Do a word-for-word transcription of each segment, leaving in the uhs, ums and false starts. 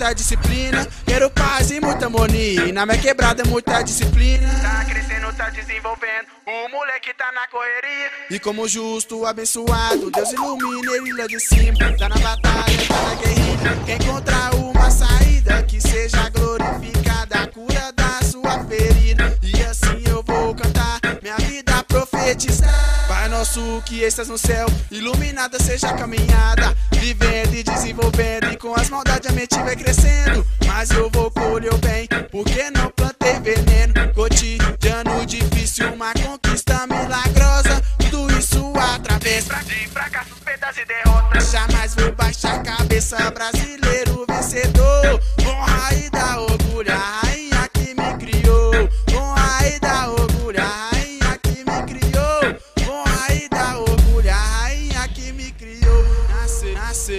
muita disciplina. Quero paz e muita harmonia. E na minha quebrada, muita disciplina. Tá crescendo, tá desenvolvendo. O moleque tá na correria. E como justo, abençoado, Deus ilumina ele lá de cima. Tá na batalha, tá na guerrilha. Quer encontrar uma saída que seja glorificada, a cura da sua ferida. E assim eu vou cantar minha vida profetizar. Pai nosso que estás no céu, iluminada seja a caminhada, vivendo e desenvolvendo, e com as maldades a mente vai crescendo, mas eu vou colher o bem, porque não plantei veneno, cotidiano difícil, uma conquista milagrosa, tudo isso através de fracassos, perdas e derrotas, jamais vou baixar a cabeça, brasileiro vencedor, honra e dá orgulho, a rainha que me criou, honra e dá orgulho, a rainha que me criou.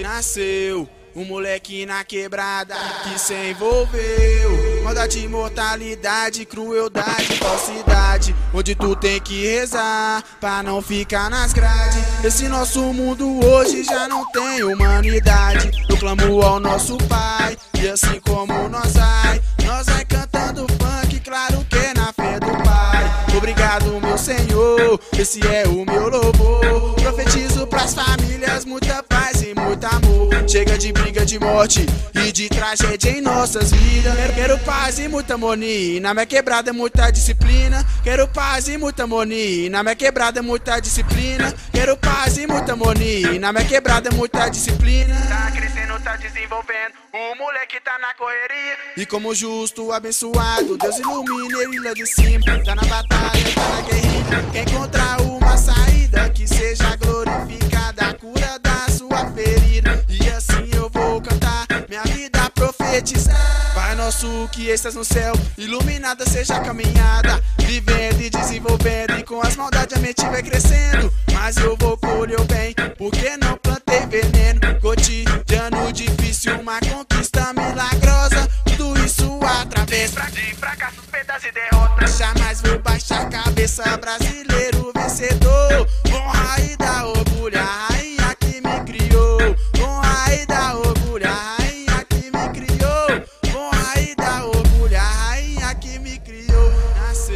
Nasceu um moleque na quebrada que se envolveu. Maldade, mortalidade, crueldade, falsidade. Onde tu tem que rezar pra não ficar nas grades. Esse nosso mundo hoje já não tem humanidade. Eu clamo ao nosso Pai e assim como nós vai, nós vai cantando funk, claro que na fé do Pai. Obrigado, meu Senhor, esse é o meu louvor. Profetizo pras famílias muita paz e muito amor. Chega de briga, de morte e de tragédia em nossas vidas. Quero paz e muita harmonia, na minha quebrada muita disciplina. Quero paz e muita harmonia, na minha quebrada muita disciplina. Quero paz e muita harmonia, na minha quebrada muita disciplina. Tá crescendo, tá desenvolvendo, o moleque tá na correria. E como justo, abençoado, Deus ilumina ele lá de cima. Tá na batalha, tá na guerrilha, quer encontrar uma saída que seja glorificada, a cura da sua ferida. E assim eu vou cantar minha vida profetizar. Pai nosso que estás no céu, iluminada seja a caminhada, vivendo e desenvolvendo, e com as maldades a mente vai crescendo, mas eu vou colher o bem, porque não plantei veneno, cotidiano difícil, uma conquista milagrosa, tudo isso através de fracassos, perdas e derrotas, jamais vou baixar a cabeça, brasileiro vencedor, honra e dá orgulho, a rainha que me criou, honra e dá orgulho, a rainha que me criou, honra e dá orgulho, a rainha que me criou.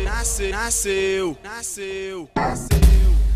Nasceu, nasceu, nasceu, nasceu.